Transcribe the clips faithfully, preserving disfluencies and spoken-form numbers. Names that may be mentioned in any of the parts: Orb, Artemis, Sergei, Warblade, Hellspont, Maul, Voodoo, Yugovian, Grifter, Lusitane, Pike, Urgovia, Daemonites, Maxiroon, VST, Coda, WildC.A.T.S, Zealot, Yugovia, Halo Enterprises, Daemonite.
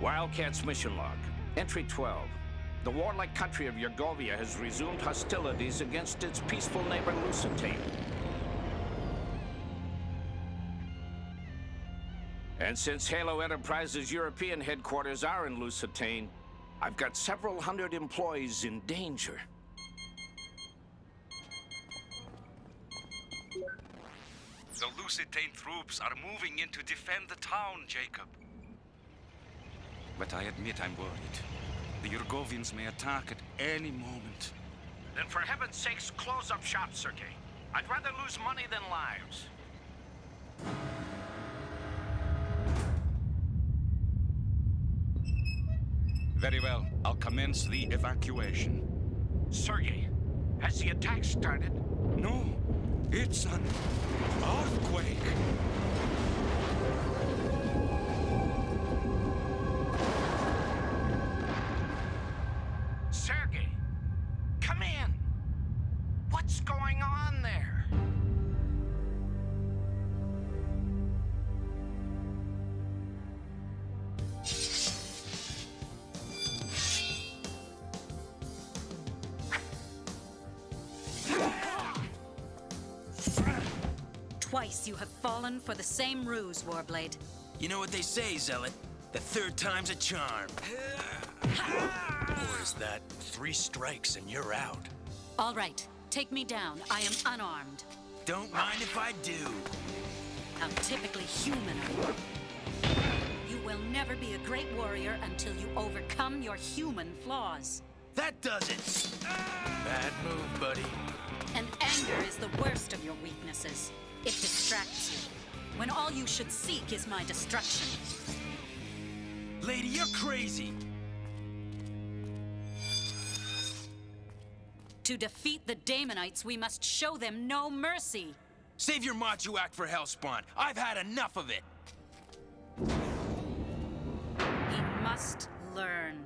Wildcat's mission log, entry twelve. The warlike country of Urgovia has resumed hostilities against its peaceful neighbor Lusitane. And since Halo Enterprises' European headquarters are in Lusitane, I've got several hundred employees in danger. The Lusitane troops are moving in to defend the town, Jacob. But I admit I'm worried. The Urgovians may attack at any moment. Then for heaven's sakes, close up shop, Sergei. I'd rather lose money than lives. Very well. I'll commence the evacuation. Sergei, has the attack started? No. It's an earthquake. Sergei, come in. What's going on there? Twice you have fallen for the same ruse, Warblade. You know what they say, Zealot. The third time's a charm. Or is that three strikes and you're out? All right, take me down. I am unarmed. Don't mind if I do. How typically human are you? You will never be a great warrior until you overcome your human flaws. That does it! Bad move, buddy. And anger is the worst of your weaknesses. It distracts you, when all you should seek is my destruction. Lady, you're crazy! To defeat the Daemonites, we must show them no mercy! Save your macho act for Hellspont! I've had enough of it! He must learn.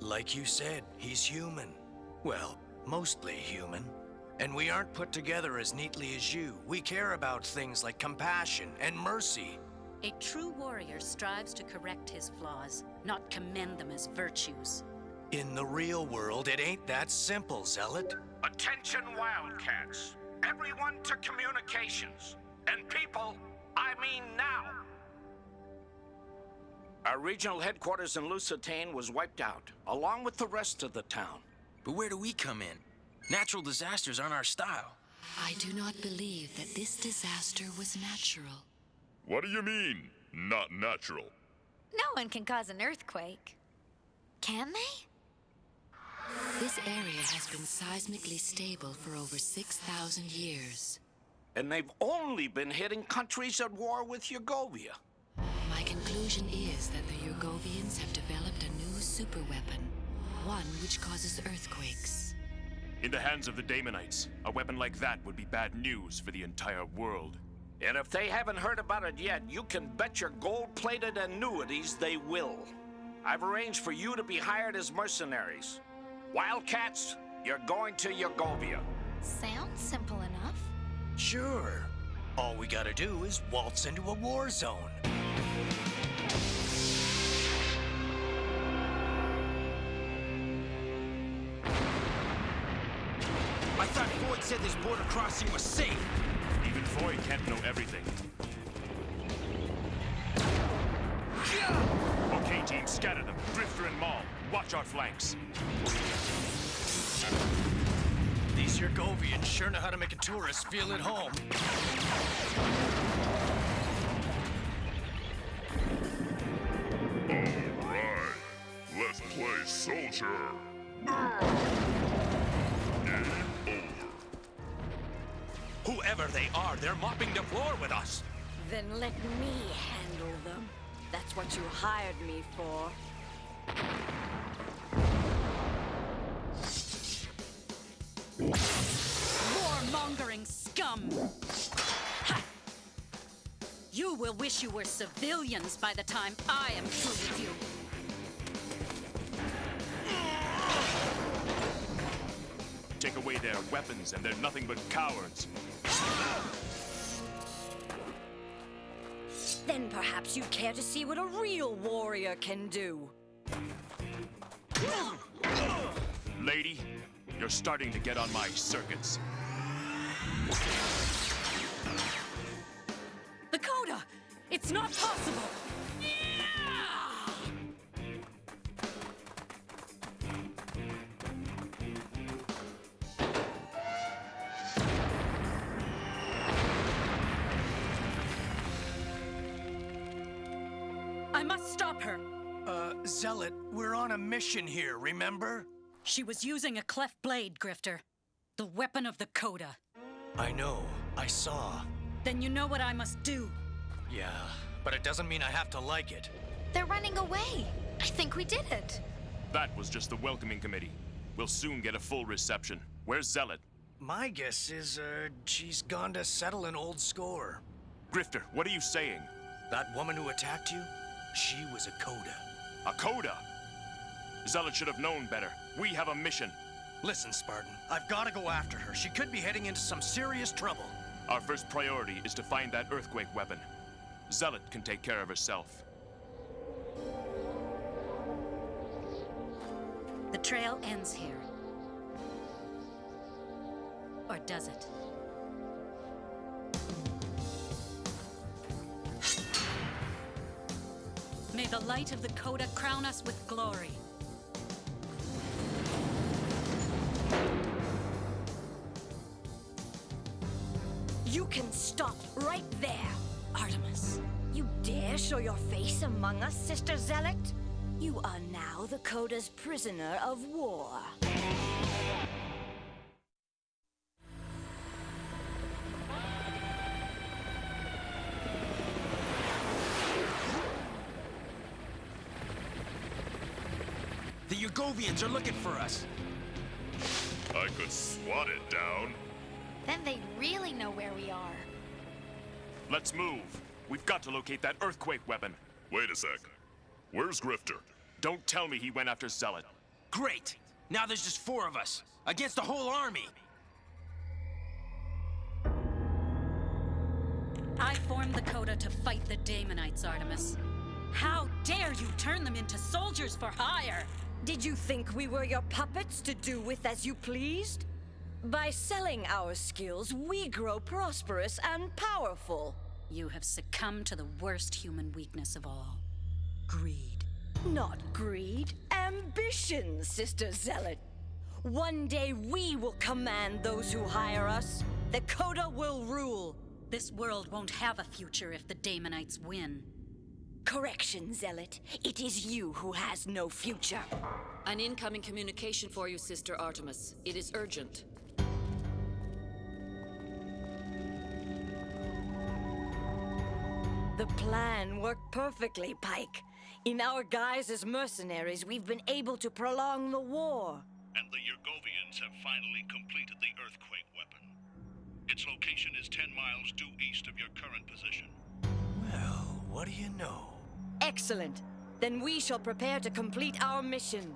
Like you said, he's human. Well, mostly human. And we aren't put together as neatly as you. We care about things like compassion and mercy. A true warrior strives to correct his flaws, not commend them as virtues. In the real world, it ain't that simple, Zealot. Attention, Wildcats. Everyone to communications. And people, I mean now. Our regional headquarters in Lusitane was wiped out, along with the rest of the town. But where do we come in? Natural disasters aren't our style. I do not believe that this disaster was natural. What do you mean, not natural? No one can cause an earthquake. Can they? This area has been seismically stable for over six thousand years. And they've only been hitting countries at war with Yugovia. My conclusion is that the Yugovians have developed a new superweapon, one which causes earthquakes. In the hands of the Daemonites, a weapon like that would be bad news for the entire world. And if they haven't heard about it yet, you can bet your gold-plated annuities they will. I've arranged for you to be hired as mercenaries. Wildcats, you're going to Yugovia. Sounds simple enough. Sure. All we gotta do is waltz into a war zone. Said this border crossing was safe. Even Foy can't know everything. Yeah! Okay, team, scatter them. Grifter and Maul. Watch our flanks. These Urgovians sure know how to make a tourist feel at home. All right. Let's play soldier. Game over. Whoever they are, they're mopping the floor with us. Then let me handle them. That's what you hired me for. Warmongering scum! Ha! You will wish you were civilians by the time I am through with you. Take away their weapons, and they're nothing but cowards. Then perhaps you'd care to see what a real warrior can do. Lady, you're starting to get on my circuits. The Coda! It's not possible! Zealot, we're on a mission here, remember? She was using a cleft blade, Grifter. The weapon of the Coda. I know. I saw. Then you know what I must do. Yeah, but it doesn't mean I have to like it. They're running away. I think we did it. That was just the welcoming committee. We'll soon get a full reception. Where's Zealot? My guess is, uh, she's gone to settle an old score. Grifter, what are you saying? That woman who attacked you? She was a Coda. A Coda? Zealot should have known better. We have a mission. Listen, Spartan, I've got to go after her. She could be heading into some serious trouble. Our first priority is to find that earthquake weapon. Zealot can take care of herself. The trail ends here. Or does it? May the light of the Coda crown us with glory. You can stop right there, Artemis. You dare show your face among us, Sister Zealot? You are now the Coda's prisoner of war. The Yugovians are looking for us. I could swat it down. Then they'd really know where we are. Let's move. We've got to locate that earthquake weapon. Wait a sec. Where's Grifter? Don't tell me he went after Zealot. Great. Now there's just four of us. Against the whole army. I formed the Coda to fight the Daemonites, Artemis. How dare you turn them into soldiers for hire? Did you think we were your puppets to do with as you pleased? By selling our skills, we grow prosperous and powerful. You have succumbed to the worst human weakness of all. Greed. Not greed. Ambition, Sister Zealot. One day we will command those who hire us. The Coda will rule. This world won't have a future if the Daemonites win. Correction, Zealot. It is you who has no future. An incoming communication for you, Sister Artemis. It is urgent. The plan worked perfectly, Pike. In our guise as mercenaries, we've been able to prolong the war. And the Urgovians have finally completed the earthquake weapon. Its location is ten miles due east of your current position. Well, what do you know? Excellent. Then we shall prepare to complete our mission.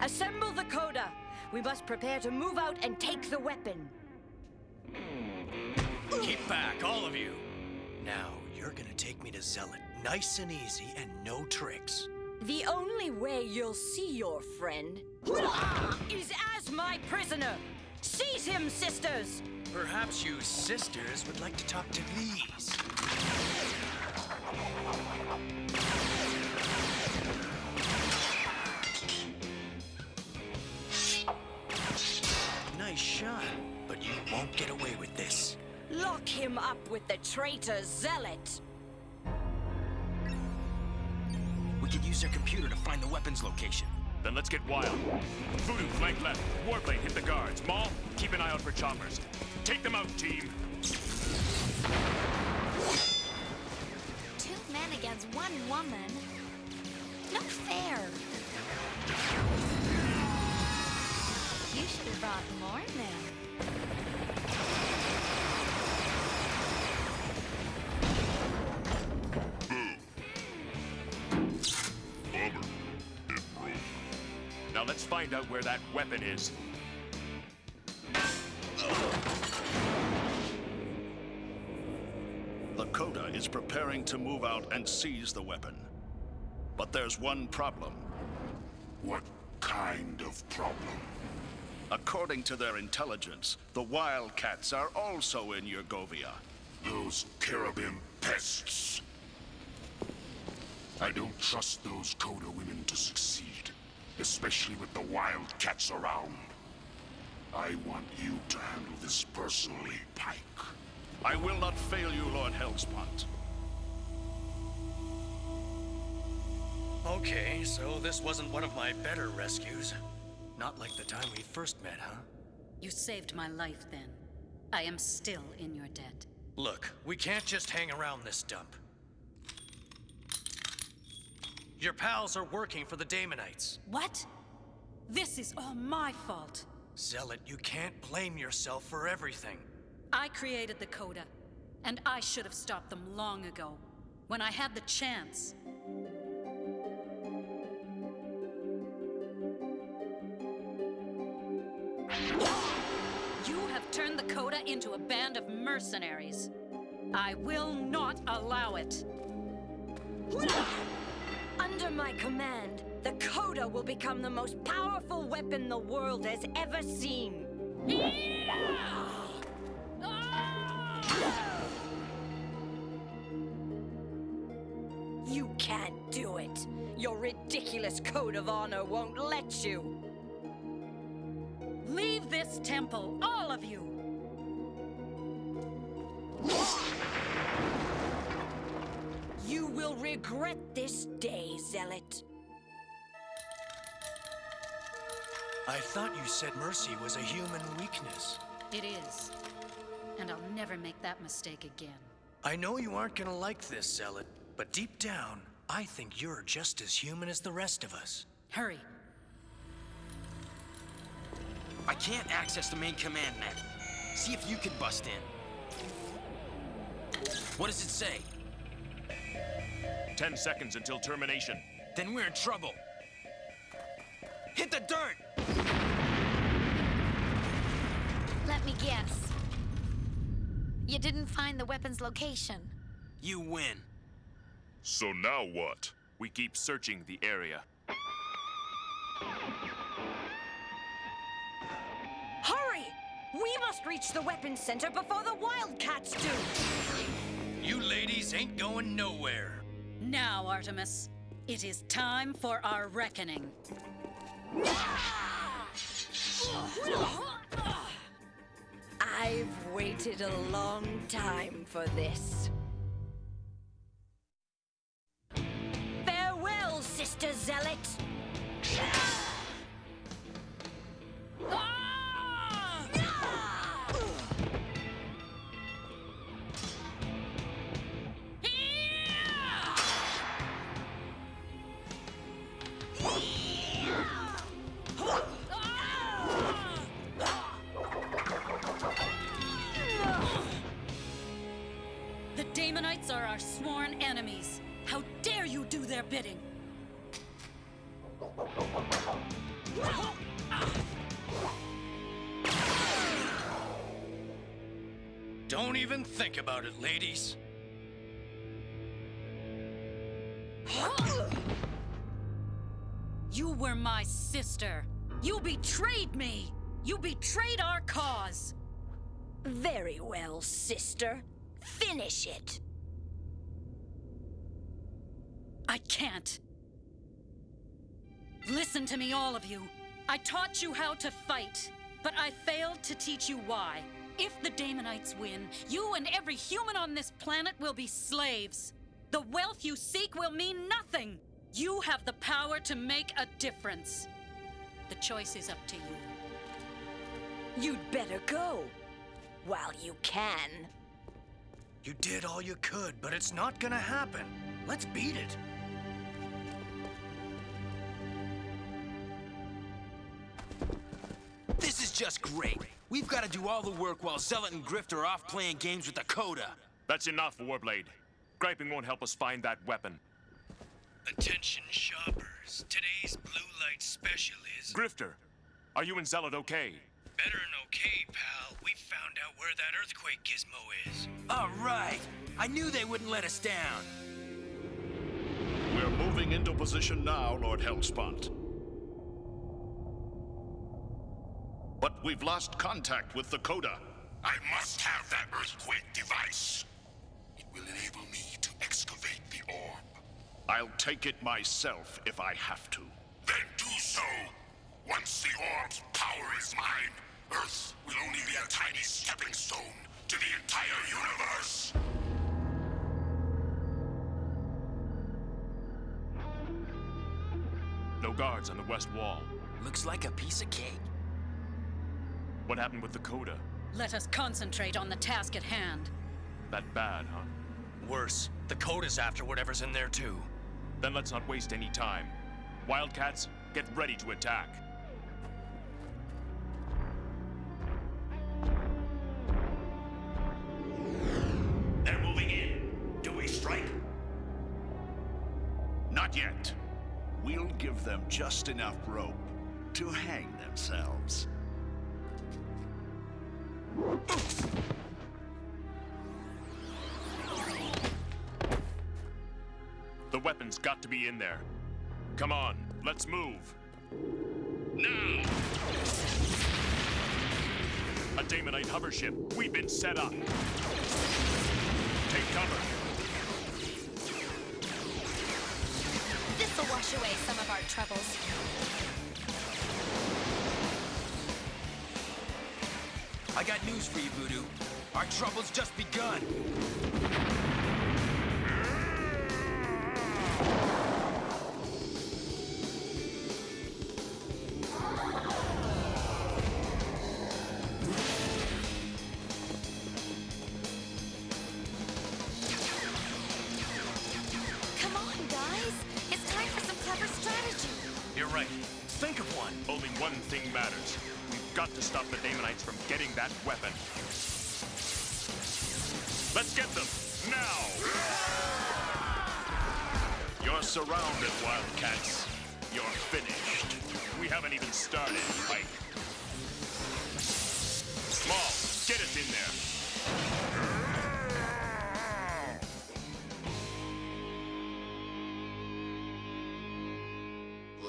Assemble the Coda. We must prepare to move out and take the weapon. Keep back, all of you. Now, you're gonna take me to Zealot, nice and easy and no tricks. The only way you'll see your friend is as my prisoner. Seize him, sisters! Perhaps you sisters would like to talk to these. Nice shot, but you won't get away with this. Lock him up with the traitor Zealot. We could use their computer to find the weapon's location. Then let's get wild. Voodoo, flank left. Warblade, hit the guards. Maul, keep an eye out for choppers. Take them out, team. Two men against one woman? Not fair. You should have brought more men. Boo. It broke. Now let's find out where that weapon is. The Coda preparing to move out and seize the weapon. But there's one problem. What kind of problem? According to their intelligence, the Wildcats are also in Urgovia. Those Caribbean pests. I don't trust those Coda women to succeed, especially with the Wildcats around. I want you to handle this personally, Pike. I will not fail you, Lord Hellspont. Okay, so this wasn't one of my better rescues. Not like the time we first met, huh? You saved my life then. I am still in your debt. Look, we can't just hang around this dump. Your pals are working for the Daemonites. What? This is all my fault. Zealot, you can't blame yourself for everything. I created the Coda, and I should have stopped them long ago, when I had the chance. You have turned the Coda into a band of mercenaries. I will not allow it. Under my command, the Coda will become the most powerful weapon the world has ever seen. You can't do it. Your ridiculous code of honor won't let you. Leave this temple, all of you! You will regret this day, Zealot. I thought you said mercy was a human weakness. It is. And I'll never make that mistake again. I know you aren't gonna like this, Zealot, but deep down, I think you're just as human as the rest of us. Hurry. I can't access the main command map. See if you can bust in. What does it say? Ten seconds until termination. Then we're in trouble. Hit the dirt! Let me guess. You didn't find the weapon's location. You win. So now what? We keep searching the area. Hurry! We must reach the weapons center before the Wildcats do! You ladies ain't going nowhere. Now, Artemis, it is time for our reckoning. I've waited a long time for this. Farewell, Sister Zealot! Don't even think about it, ladies. You were my sister. You betrayed me. You betrayed our cause. Very well, sister. Finish it. I can't. Listen to me, all of you. I taught you how to fight, but I failed to teach you why. If the Daemonites win, you and every human on this planet will be slaves. The wealth you seek will mean nothing. You have the power to make a difference. The choice is up to you. You'd better go, while you can. You did all you could, but it's not gonna happen. Let's beat it. This is just great. We've got to do all the work while Zealot and Grifter are off playing games with the Coda. That's enough, Warblade. Griping won't help us find that weapon. Attention, shoppers. Today's blue light special is... Grifter, are you and Zealot okay? Better than okay, pal. We found out where that earthquake gizmo is. All right. I knew they wouldn't let us down. We're moving into position now, Lord Hellspont. But we've lost contact with the Coda. I must have that earthquake device. It will enable me to excavate the orb. I'll take it myself if I have to. Then do so. Once the orb's power is mine, Earth will only be a tiny stepping stone to the entire universe. No guards on the west wall. Looks like a piece of cake. What happened with the Coda? Let us concentrate on the task at hand. That bad, huh? Worse. The Coda's after whatever's in there, too. Then let's not waste any time. Wildcats, get ready to attack. They're moving in. Do we strike? Not yet. We'll give them just enough rope to hang themselves. The weapon's got to be in there. Come on, let's move. Now! A Daemonite hover ship. We've been set up. Take cover. This'll wash away some of our troubles. I got news for you, Voodoo. Our trouble's just begun. Weapon. Let's get them now. You're surrounded, Wildcats. You're finished. We haven't even started, Pike. Maul, get us in there.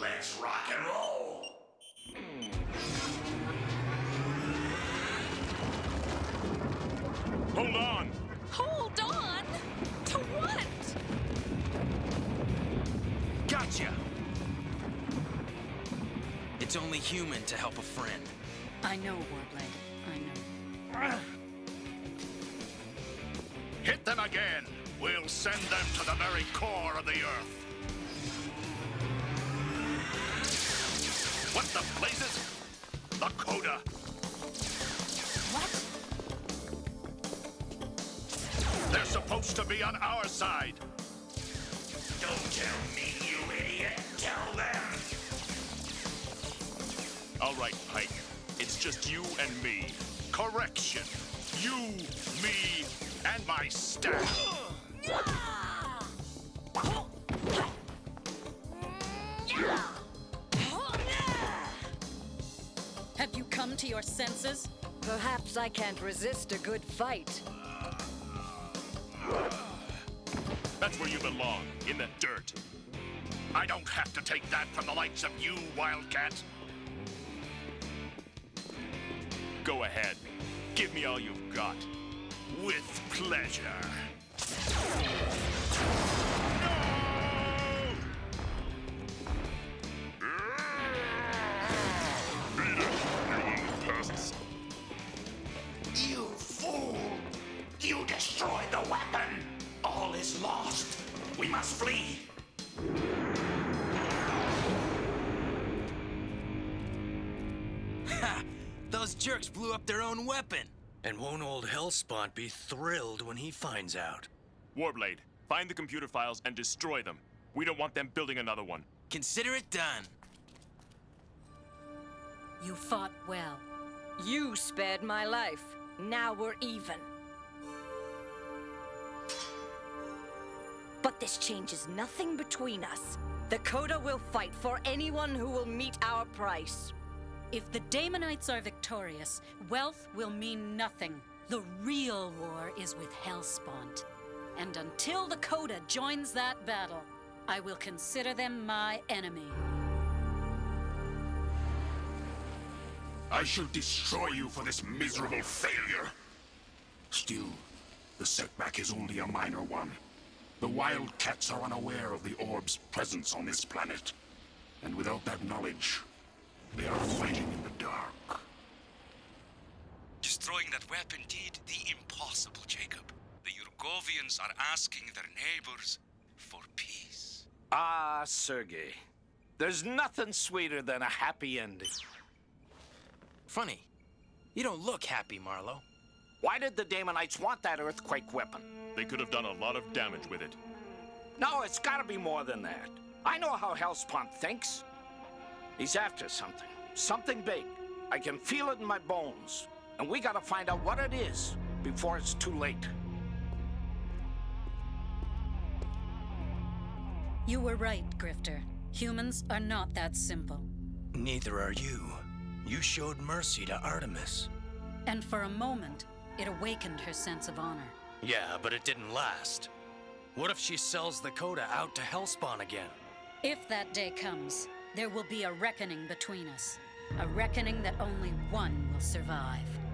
Let's rock and roll. Hold on! Hold on? To what? Gotcha! It's only human to help a friend. I know, Warblade. I know. Hit them again! We'll send them to the very core of the Earth. What the blazes? The Coda! What? They're supposed to be on our side. Don't tell me, you idiot. Tell them. All right, Pike. It's just you and me. Correction. You, me, and my staff. Have you come to your senses? Perhaps I can't resist a good fight. That's where you belong, in the dirt. I don't have to take that from the likes of you, Wildcat. Go ahead. Give me all you've got. With pleasure. No! Beat it, you pests. You fool! You destroyed the weapon! All is lost! We must flee! Ha! Those jerks blew up their own weapon! And won't old Hellspont be thrilled when he finds out? Warblade, find the computer files and destroy them. We don't want them building another one. Consider it done. You fought well. You spared my life. Now we're even. But this changes nothing between us. The Coda will fight for anyone who will meet our price. If the Daemonites are victorious, wealth will mean nothing. The real war is with Hellspont. And until the Coda joins that battle, I will consider them my enemy. I shall destroy you for this miserable failure. Still, the setback is only a minor one. The Wildcats are unaware of the Orb's presence on this planet. And without that knowledge, they are fighting in the dark. Destroying that weapon did the impossible, Jacob. The Urgovians are asking their neighbors for peace. Ah, Sergei. There's nothing sweeter than a happy ending. Funny. You don't look happy, Marlow. Why did the Daemonites want that earthquake weapon? They could have done a lot of damage with it. No, it's gotta be more than that. I know how Hellspont thinks. He's after something. Something big. I can feel it in my bones. And we gotta find out what it is before it's too late. You were right, Grifter. Humans are not that simple. Neither are you. You showed mercy to Artemis. And for a moment, it awakened her sense of honor. Yeah, but it didn't last. What if she sells the Coda out to Hellspawn again? If that day comes, there will be a reckoning between us. A reckoning that only one will survive.